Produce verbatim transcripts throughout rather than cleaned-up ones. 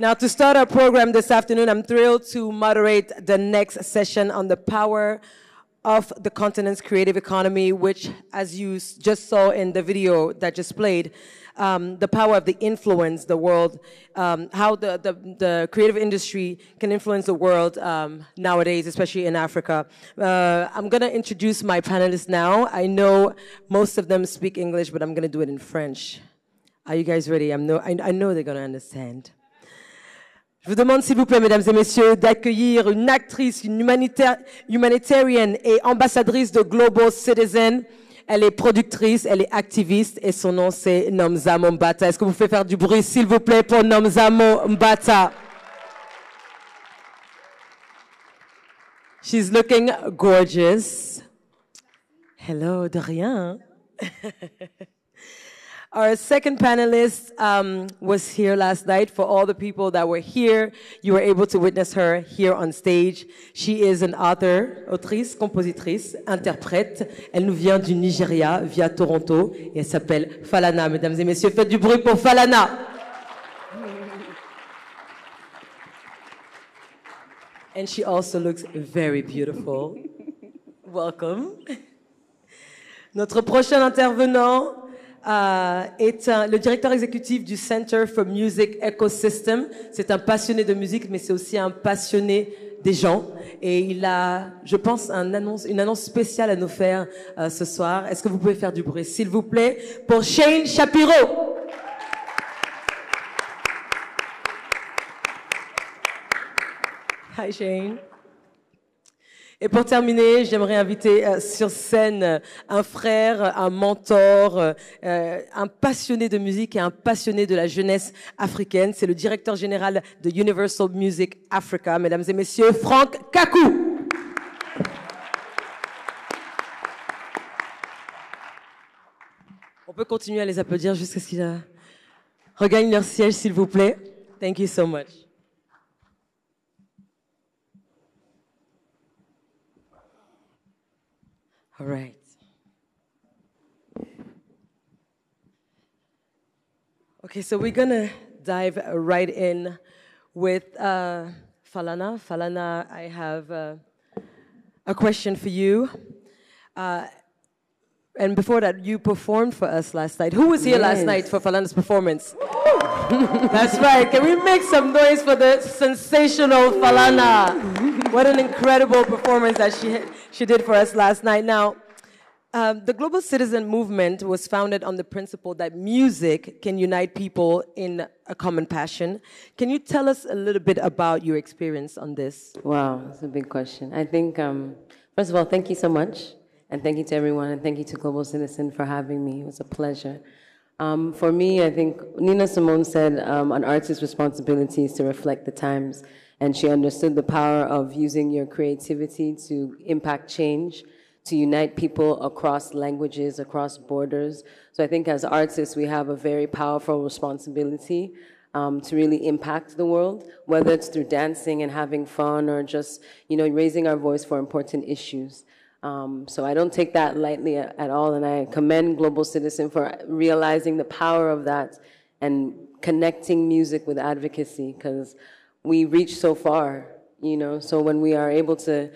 Now, to start our program this afternoon, I'm thrilled to moderate the next session on the power of the continent's creative economy, which, as you just saw in the video that just played, um, the power of the influence, the world, um, how the, the, the creative industry can influence the world um, nowadays, especially in Africa. Uh, I'm going to introduce my panelists now. I know most of them speak English, but I'm going to do it in French. Are you guys ready? I'm no, I, I know they're going to understand. Je vous demande s'il vous plaît, mesdames et messieurs, d'accueillir une actrice, une humanitaire, humanitarienne et ambassadrice de Global Citizen. Elle est productrice, elle est activiste et son nom c'est Nomzamo Mbatha. Est-ce que vous pouvez faire du bruit s'il vous plaît pour Nomzamo Mbatha? She's looking gorgeous. Hello, de rien. Our second panelist um, was here last night. For all the people that were here, you were able to witness her here on stage. She is an author, autrice, compositrice, interprète. Elle nous vient du Nigeria, via Toronto, et elle s'appelle Falana. Mesdames et messieurs, faites du bruit pour Falana. And she also looks very beautiful. Welcome. Notre prochain intervenant Uh, est un, le directeur exécutif du Center for Music Ecosystems. C'est un passionné de musique, mais c'est aussi un passionné des gens. Et il a, je pense, un annonce, une annonce spéciale à nous faire uh, ce soir. Est-ce que vous pouvez faire du bruit, s'il vous plaît, pour Shain Shapiro? Hi, Shain. Et pour terminer, j'aimerais inviter euh, sur scène un frère, un mentor, euh, un passionné de musique et un passionné de la jeunesse africaine. C'est le directeur général de Universal Music Africa, mesdames et messieurs, Franck Kacou. On peut continuer à les applaudir jusqu'à ce qu'ils euh, regagnent leur siège, s'il vous plaît. Thank you so much. All right. Okay, so we're gonna dive right in with uh, Falana. Falana, I have uh, a question for you. Uh, and before that, you performed for us last night. Who was here yes. last night for Falana's performance? That's right. Can we make some noise for the sensational Falana? What an incredible performance that she, she did for us last night. Now, um, the Global Citizen Movement was founded on the principle that music can unite people in a common passion. Can you tell us a little bit about your experience on this? Wow, that's a big question. I think, um, first of all, thank you so much. And thank you to everyone. And thank you to Global Citizen for having me. It was a pleasure. Um, for me, I think Nina Simone said um, an artist's responsibility is to reflect the times, and she understood the power of using your creativity to impact change, to unite people across languages, across borders. So I think as artists, we have a very powerful responsibility um, to really impact the world, whether it's through dancing and having fun or just, you know, raising our voice for important issues. Um, so I don't take that lightly at, at all, and I commend Global Citizen for realizing the power of that and connecting music with advocacy, because we reach so far, you know, so when we are able to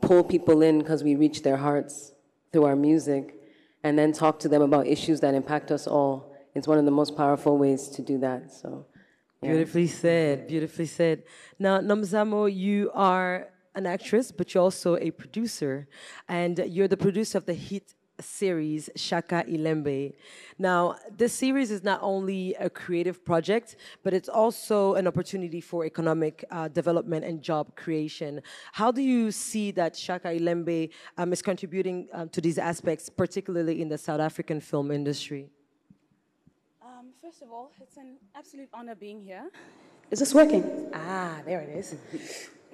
pull people in because we reach their hearts through our music and then talk to them about issues that impact us all, it's one of the most powerful ways to do that. So, yeah. Beautifully said, beautifully said. Now, Nomzamo, you are an actress, but you're also a producer, and you're the producer of the hit series Shaka Ilembe. Now, this series is not only a creative project, but it's also an opportunity for economic uh, development and job creation. How do you see that Shaka Ilembe um, is contributing um, to these aspects, particularly in the South African film industry? Um, first of all, it's an absolute honor being here. Is this working? Ah, there it is.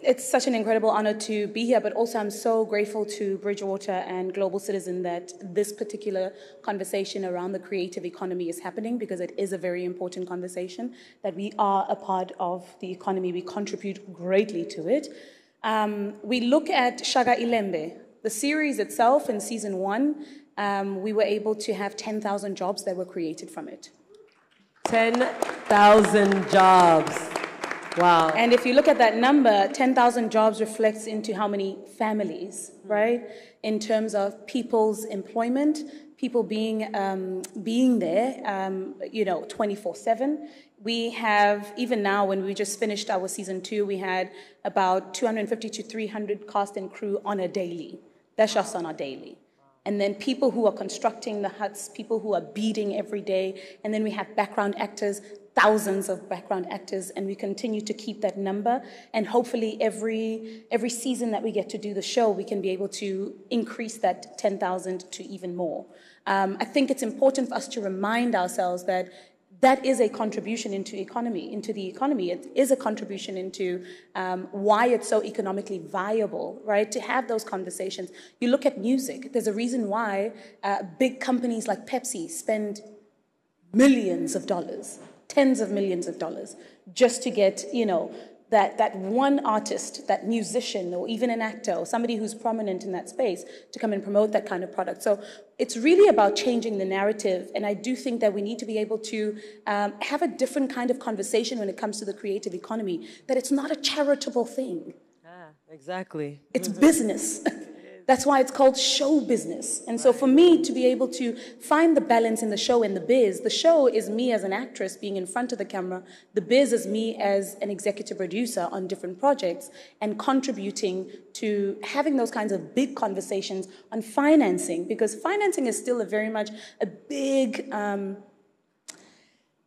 It's such an incredible honor to be here, but also I'm so grateful to Bridgewater and Global Citizen that this particular conversation around the creative economy is happening, because it is a very important conversation, that we are a part of the economy. We contribute greatly to it. Um, we look at Shaka Ilembe, the series itself. In season one, um, we were able to have ten thousand jobs that were created from it. ten thousand jobs. Wow. And if you look at that number, ten thousand jobs reflects into how many families, right? In terms of people's employment, people being um, being there, um, you know, twenty-four seven. We have, even now when we just finished our season two, we had about two hundred fifty to three hundred cast and crew on a daily. That's just on a daily. And then people who are constructing the huts, people who are beading every day. And then we have background actors, thousands of background actors, and we continue to keep that number. And hopefully every, every season that we get to do the show, we can be able to increase that ten thousand to even more. Um, I think it's important for us to remind ourselves that that is a contribution into economy, into the economy. It is a contribution into um, why it's so economically viable, right? To have those conversations. You look at music. There's a reason why uh, big companies like Pepsi spend millions of dollars, tens of millions of dollars, just to get, you know, that, that one artist, that musician, or even an actor, or somebody who's prominent in that space to come and promote that kind of product. So it's really about changing the narrative, and I do think that we need to be able to um, have a different kind of conversation when it comes to the creative economy, that it's not a charitable thing. Ah, exactly. It's business. That's why it's called show business. And so for me to be able to find the balance in the show and the biz, the show is me as an actress being in front of the camera, the biz is me as an executive producer on different projects and contributing to having those kinds of big conversations on financing, because financing is still a very much a big um,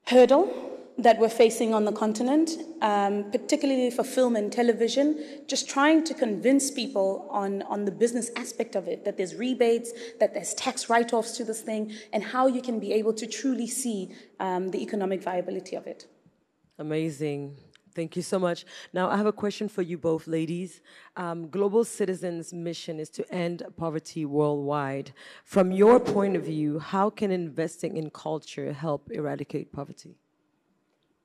hurdle that we're facing on the continent, um, particularly for film and television, just trying to convince people on, on the business aspect of it, that there's rebates, that there's tax write-offs to this thing, and how you can be able to truly see um, the economic viability of it. Amazing. Thank you so much. Now, I have a question for you both, ladies. Um, Global Citizen's mission is to end poverty worldwide. From your point of view, how can investing in culture help eradicate poverty?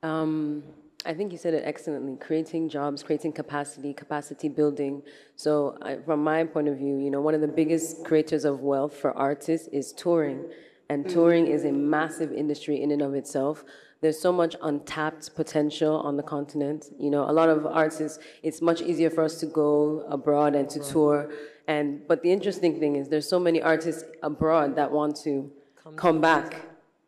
Um, I think you said it excellently, creating jobs, creating capacity, capacity building. So I, from my point of view, you know, one of the biggest creators of wealth for artists is touring. And touring is a massive industry in and of itself. There's so much untapped potential on the continent. You know, a lot of artists, it's much easier for us to go abroad and to tour. And, but the interesting thing is there's so many artists abroad that want to come back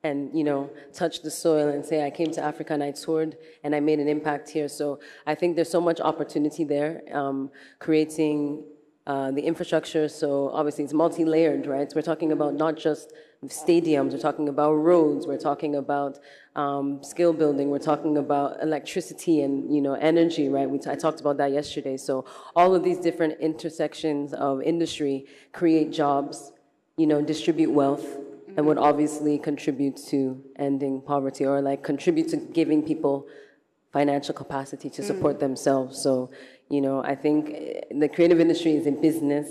and, you know, touch the soil and say, I came to Africa and I toured and I made an impact here. So I think there's so much opportunity there, um, creating uh, the infrastructure. So obviously it's multi-layered, right? So we're talking about not just stadiums, we're talking about roads, we're talking about um, skill building, we're talking about electricity and, you know, energy, right? We t I talked about that yesterday. So all of these different intersections of industry create jobs, you know, distribute wealth, and would obviously contribute to ending poverty, or like contribute to giving people financial capacity to support mm. themselves. So, you know, I think the creative industry is a business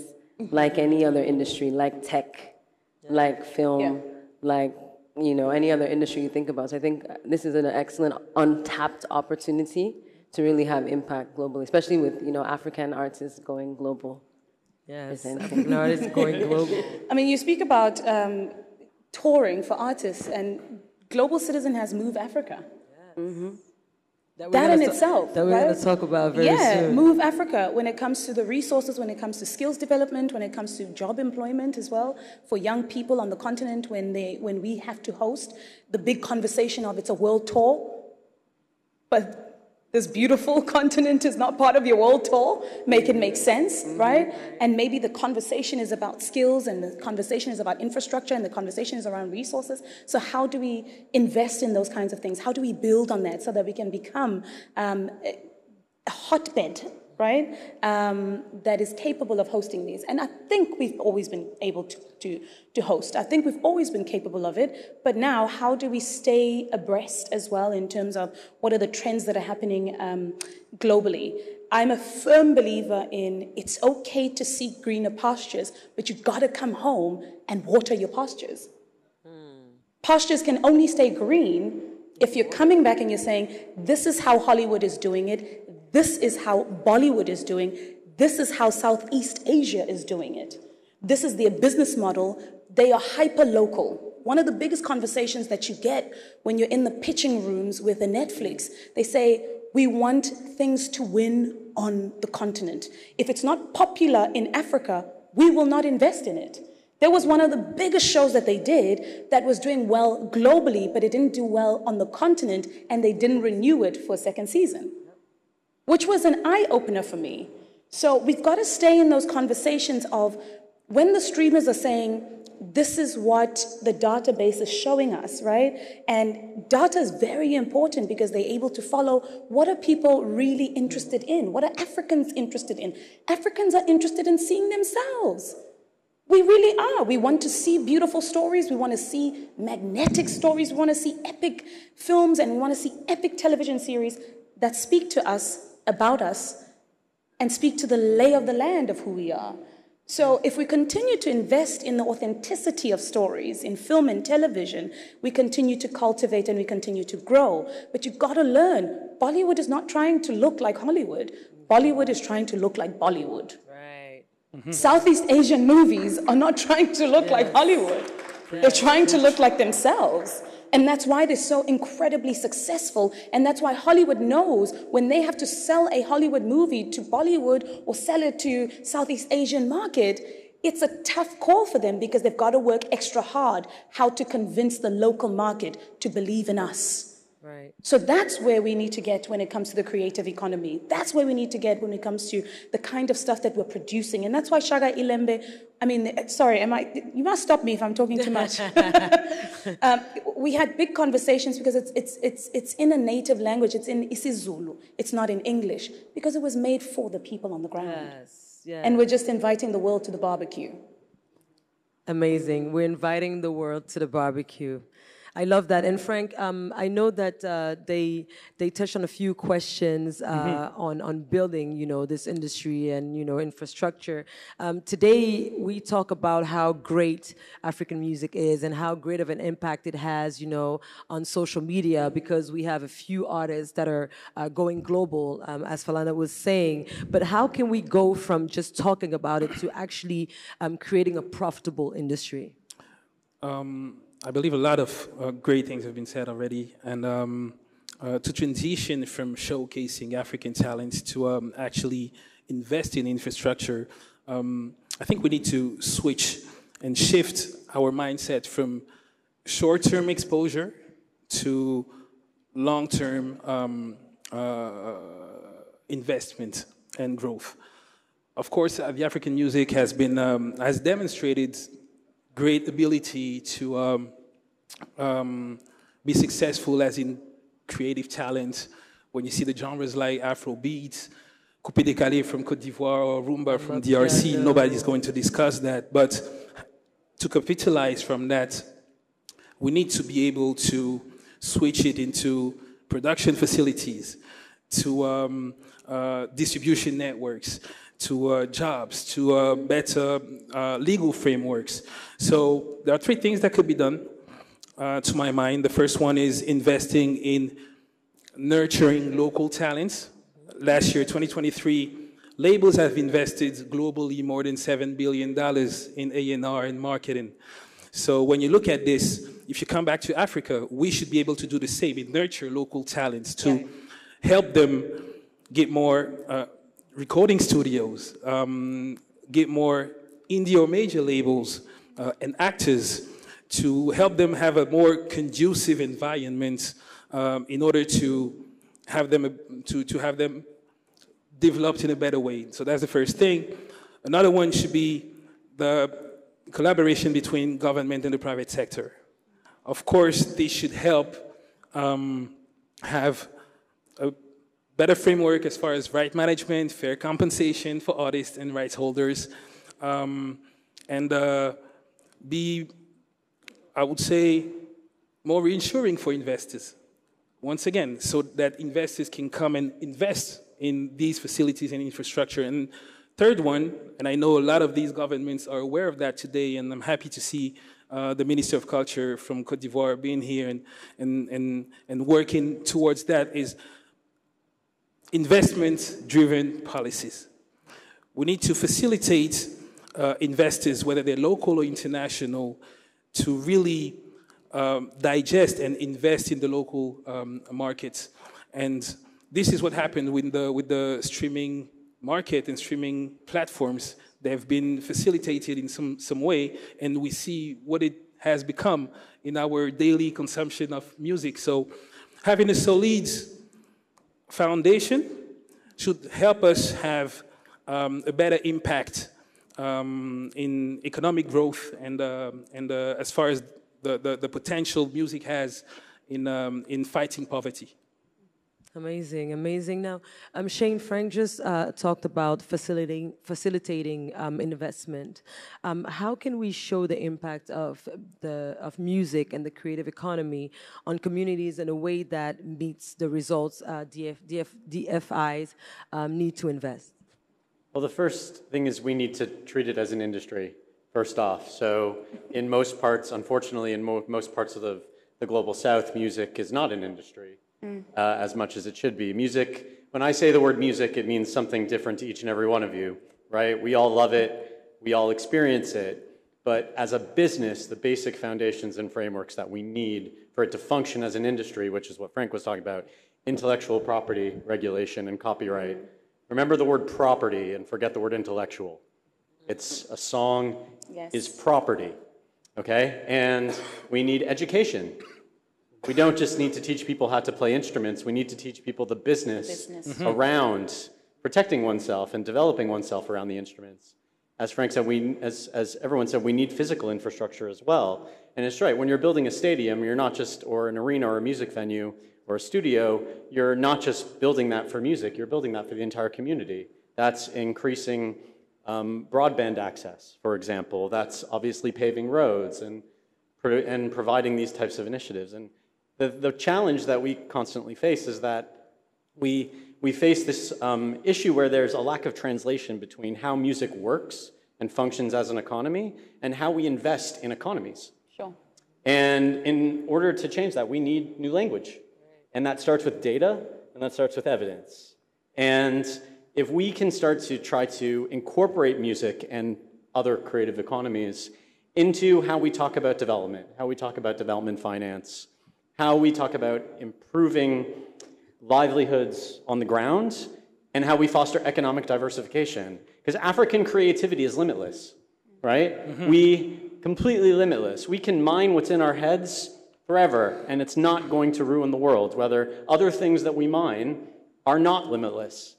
like any other industry, like tech, yeah. like film, yeah. like, you know, any other industry you think about. So I think this is an excellent untapped opportunity to really have impact globally, especially with, you know, African artists going global. Yes, African artists going global. I mean, you speak about um, touring for artists, and Global Citizen has Move Africa. Yes. Mm-hmm. That, that in itself. That we're right? going to talk about very yeah, soon. Yeah, Move Africa, when it comes to the resources, when it comes to skills development, when it comes to job employment as well, for young people on the continent, when, they, when we have to host the big conversation of it's a world tour, but this beautiful continent is not part of your world tour, make it make sense, right? And maybe the conversation is about skills, and the conversation is about infrastructure, and the conversation is around resources. So how do we invest in those kinds of things? How do we build on that so that we can become um, a hotbed, right, um, that is capable of hosting these? And I think we've always been able to, to, to host. I think we've always been capable of it, but now how do we stay abreast as well in terms of what are the trends that are happening um, globally? I'm a firm believer in it's okay to seek greener pastures, but you've got to come home and water your pastures. Mm. Pastures can only stay green if you're coming back and you're saying, this is how Hollywood is doing it, this is how Bollywood is doing, this is how Southeast Asia is doing it. This is their business model. They are hyper-local. One of the biggest conversations that you get when you're in the pitching rooms with a Netflix, they say, we want things to win on the continent. If it's not popular in Africa, we will not invest in it. There was one of the biggest shows that they did that was doing well globally, but it didn't do well on the continent, and they didn't renew it for a second season, which was an eye-opener for me. So we've got to stay in those conversations of when the streamers are saying, this is what the database is showing us, right? And data is very important because they're able to follow what are people really interested in? What are Africans interested in? Africans are interested in seeing themselves. We really are. We want to see beautiful stories. We want to see magnetic stories. We want to see epic films, and we want to see epic television series that speak to us, about us, and speak to the lay of the land of who we are. So if we continue to invest in the authenticity of stories, in film and television, we continue to cultivate and we continue to grow. But you've got to learn, Bollywood is not trying to look like Hollywood. Bollywood is trying to look like Bollywood. Mm-hmm. Southeast Asian movies are not trying to look yes. like Hollywood. Yes. They're trying to look like themselves. And that's why they're so incredibly successful. And that's why Hollywood knows when they have to sell a Hollywood movie to Bollywood or sell it to Southeast Asian market, it's a tough call for them because they've got to work extra hard how to convince the local market to believe in us. Right. So that's where we need to get when it comes to the creative economy. That's where we need to get when it comes to the kind of stuff that we're producing. And that's why Shaka Ilembe, I mean, sorry, am I, you must stop me if I'm talking too much. um, we had big conversations because it's, it's, it's, it's in a native language. It's in isiZulu. It's not in English because it was made for the people on the ground. Yes, yes. And we're just inviting the world to the barbecue. Amazing. We're inviting the world to the barbecue. I love that. And Franck, um, I know that uh, they they touched on a few questions uh, mm-hmm. on on building, you know, this industry and you know infrastructure. Um, today we talk about how great African music is and how great of an impact it has, you know, on social media because we have a few artists that are uh, going global, um, as Falana was saying. But how can we go from just talking about it to actually um, creating a profitable industry? Um. I believe a lot of uh, great things have been said already, and um, uh, to transition from showcasing African talents to um, actually invest in infrastructure, um, I think we need to switch and shift our mindset from short-term exposure to long-term um, uh, investment and growth. Of course, uh, the African music has been um, has demonstrated great ability to um, um, be successful as in creative talent. When you see the genres like Afrobeats, Coupé Décalé from Côte d'Ivoire, or Rumba from D R C, yeah, yeah. nobody's going to discuss that. But to capitalize from that, we need to be able to switch it into production facilities, to um, uh, distribution networks, to uh, jobs, to uh, better uh, legal frameworks. So there are three things that could be done, uh, to my mind. The first one is investing in nurturing local talents. Last year, twenty twenty-three, labels have invested globally more than seven billion dollars in A and R and marketing. So when you look at this, if you come back to Africa, we should be able to do the same and nurture local talents to right. help them get more uh, recording studios, um, get more indie or major labels uh, and actors to help them have a more conducive environment um, in order to have them to, to have them developed in a better way. So that's the first thing. Another one should be the collaboration between government and the private sector. Of course, they should help um, have a better framework as far as right management, fair compensation for artists and rights holders, um, and uh, be, I would say, more reassuring for investors, once again, so that investors can come and invest in these facilities and infrastructure. And third one, and I know a lot of these governments are aware of that today, and I'm happy to see Uh, the Minister of Culture from Côte d'Ivoire being here and, and, and, and working towards that, is investment-driven policies. We need to facilitate uh, investors, whether they're local or international, to really um, digest and invest in the local um, markets. And this is what happened with the, with the streaming market and streaming platforms. They have been facilitated in some, some way, and we see what it has become in our daily consumption of music. So having a solid foundation should help us have um, a better impact um, in economic growth and, uh, and uh, as far as the, the, the potential music has in, um, in fighting poverty. Amazing, amazing. Now, um, Shain, Franck just uh, talked about facilitating, facilitating um, investment. Um, how can we show the impact of, the, of music and the creative economy on communities in a way that meets the results uh, D F, D F, D F Is um, need to invest? Well, the first thing is we need to treat it as an industry, first off. So in most parts, unfortunately, in mo most parts of the, the Global South, music is not an industry. Mm. Uh, as much as it should be. Music, when I say the word music, it means something different to each and every one of you, right? We all love it, we all experience it, but as a business, the basic foundations and frameworks that we need for it to function as an industry, which is what Franck was talking about, intellectual property regulation and copyright. Remember the word property and forget the word intellectual. It's a song yes. is property, okay? And we need education. We don't just need to teach people how to play instruments. We need to teach people the business, business. Mm-hmm. around protecting oneself and developing oneself around the instruments. As Franck said, we, as, as everyone said, we need physical infrastructure as well. And it's right, when you're building a stadium, you're not just, or an arena or a music venue or a studio, you're not just building that for music, you're building that for the entire community. That's increasing um, broadband access, for example. That's obviously paving roads and, and providing these types of initiatives. And The, the challenge that we constantly face is that we, we face this um, issue where there's a lack of translation between how music works and functions as an economy and how we invest in economies. Sure. And in order to change that, we need new language. And that starts with data, and that starts with evidence. And if we can start to try to incorporate music and other creative economies into how we talk about development, how we talk about development finance, how we talk about improving livelihoods on the ground, and how we foster economic diversification. Because African creativity is limitless, right? Mm-hmm. We, completely limitless. We can mine what's in our heads forever, and it's not going to ruin the world, whether other things that we mine are not limitless.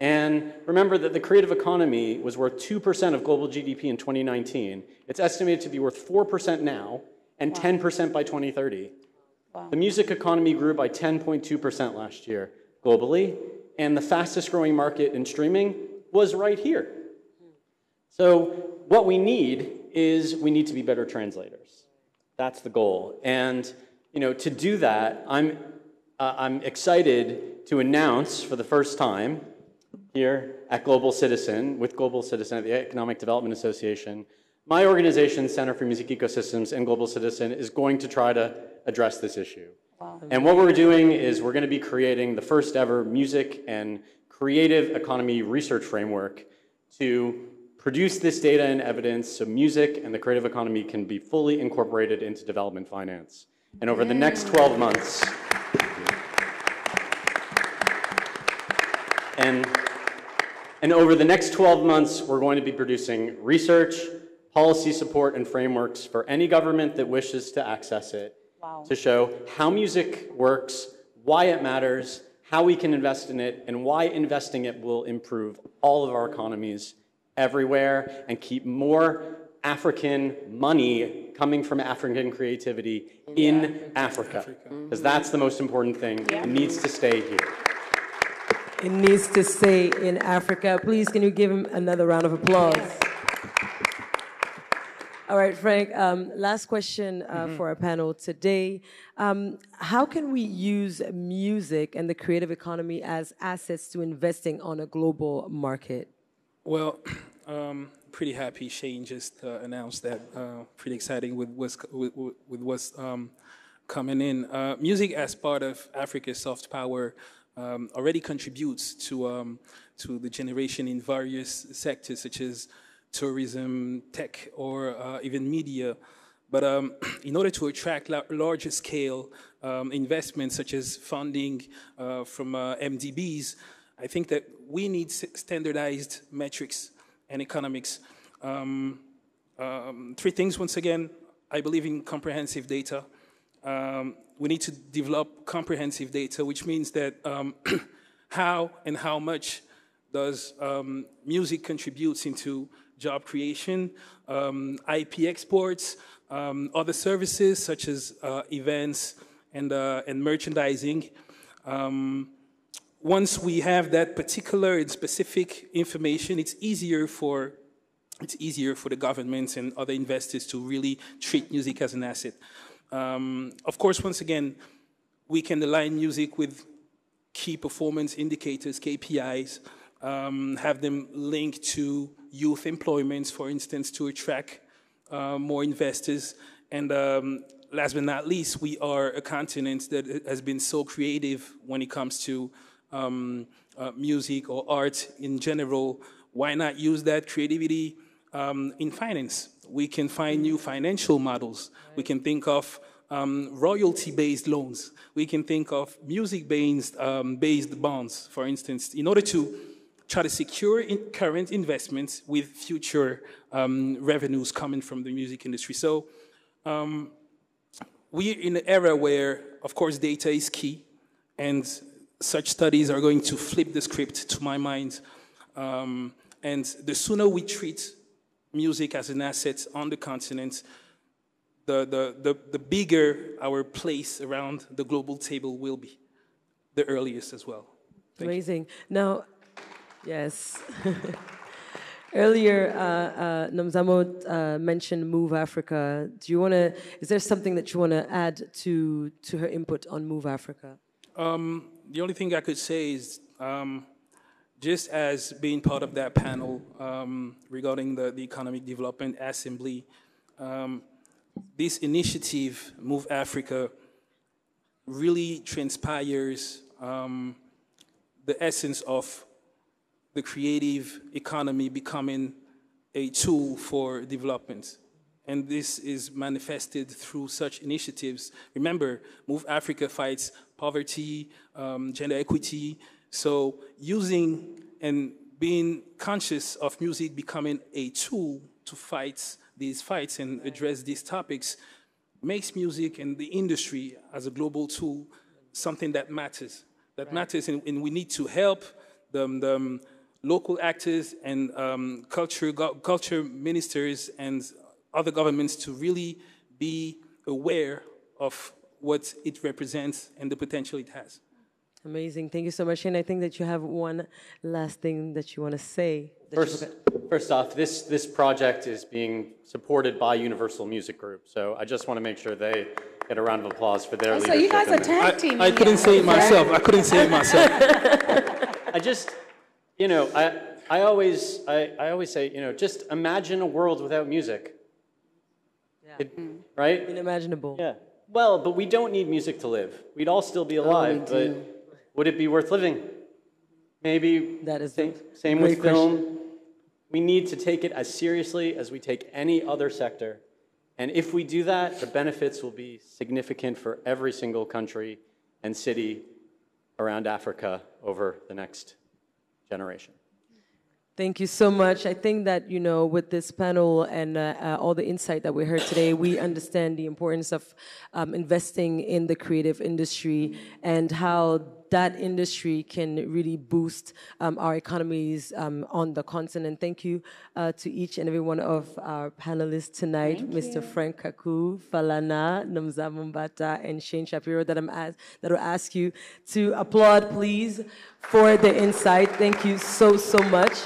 And remember that the creative economy was worth two percent of global G D P in twenty nineteen. It's estimated to be worth four percent now, and ten percent by twenty thirty. The music economy grew by ten point two percent last year globally, and the fastest growing market in streaming was right here. So what we need is we need to be better translators. That's the goal. And you know, to do that, I'm, uh, I'm excited to announce for the first time here at Global Citizen, with Global Citizen at the Economic Development Association, my organization, Center for Music Ecosystems and Global Citizen, is going to try to address this issue. Wow. And what we're doing is we're going to be creating the first ever music and creative economy research framework to produce this data and evidence so music and the creative economy can be fully incorporated into development finance. And over yeah. the next twelve months, and, and over the next twelve months, we're going to be producing research, policy support and frameworks for any government that wishes to access it, wow. to show how music works, why it matters, how we can invest in it, and why investing it will improve all of our economies everywhere and keep more African money coming from African creativity in yeah. Africa. Because mm-hmm. that's the most important thing. Yeah. It needs to stay here. It needs to stay in Africa. Please, can you give him another round of applause? Yes. All right, Franck, um, last question uh, mm-hmm. for our panel today. Um, how can we use music and the creative economy as assets to investing on a global market? Well, um, pretty happy Shain just uh, announced that. Uh, pretty exciting with what's, with, with what's um, coming in. Uh, music as part of Africa's soft power um, already contributes to, um, to the generation in various sectors, such as tourism, tech, or uh, even media. But um, in order to attract la larger scale um, investments, such as funding uh, from uh, M D Bs, I think that we need standardized metrics and economics. Um, um, three things, once again, I believe in comprehensive data. Um, we need to develop comprehensive data, which means that um, how and how much does um, music contributes into job creation, um, I P exports, um, other services such as uh, events and, uh, and merchandising. Um, once we have that particular and specific information, it's easier for it's easier for the governments and other investors to really treat music as an asset. Um, of course, once again, we can align music with key performance indicators, K P Is, um, have them linked to youth employment, for instance, to attract uh, more investors. And um, last but not least, we are a continent that has been so creative when it comes to um, uh, music or art in general. Why not use that creativity um, in finance? We can find new financial models. We can think of um, royalty-based loans. We can think of music-based um, based bonds, for instance, in order to try to secure in current investments with future um, revenues coming from the music industry. So um, we're in an era where, of course, data is key, and such studies are going to flip the script, to my mind. Um, and the sooner we treat music as an asset on the continent, the, the, the, the bigger our place around the global table will be, the earliest as well. Thank Amazing. You. Now, yes. Earlier, uh, uh, Nomzamo uh, mentioned Move Africa. Do you want to, is there something that you want to add to, to her input on Move Africa? Um, the only thing I could say is, um, just as being part of that panel um, regarding the, the Economic Development Assembly, um, this initiative, Move Africa, really transpires um, the essence of the creative economy becoming a tool for development. And this is manifested through such initiatives. Remember, Move Africa fights poverty, um, gender equity. So using and being conscious of music becoming a tool to fight these fights and address these topics makes music and the industry as a global tool something that matters. That right. matters, and, and we need to help the, the local actors and um, culture, culture ministers and other governments to really be aware of what it represents and the potential it has. Amazing. Thank you so much. And I think that you have one last thing that you want to say. First, first off, this, this project is being supported by Universal Music Group. So I just want to make sure they get a round of applause for their oh, leadership. So you guys are tag teaming. I, I couldn't say it myself. I couldn't say it myself. I just, you know, I, I, always, I, I always say, you know, just imagine a world without music. Yeah. It, mm. Right? Unimaginable. Yeah. Well, but we don't need music to live. We'd all still be alive, oh, we do. But... would it be worth living? Maybe that is same, same with film. Question. We need to take it as seriously as we take any other sector. And if we do that, the benefits will be significant for every single country and city around Africa over the next generation. Thank you so much. I think that, you know, with this panel and uh, uh, all the insight that we heard today, we understand the importance of um, investing in the creative industry and how that industry can really boost um, our economies um, on the continent. Thank you uh, to each and every one of our panelists tonight, Thank Mister You. Franck Kacou, Falana, Nomzamo Mbatha, and Shain Shapiro, that I'm asked, that will ask you to applaud, please, for the insight. Thank you so, so much.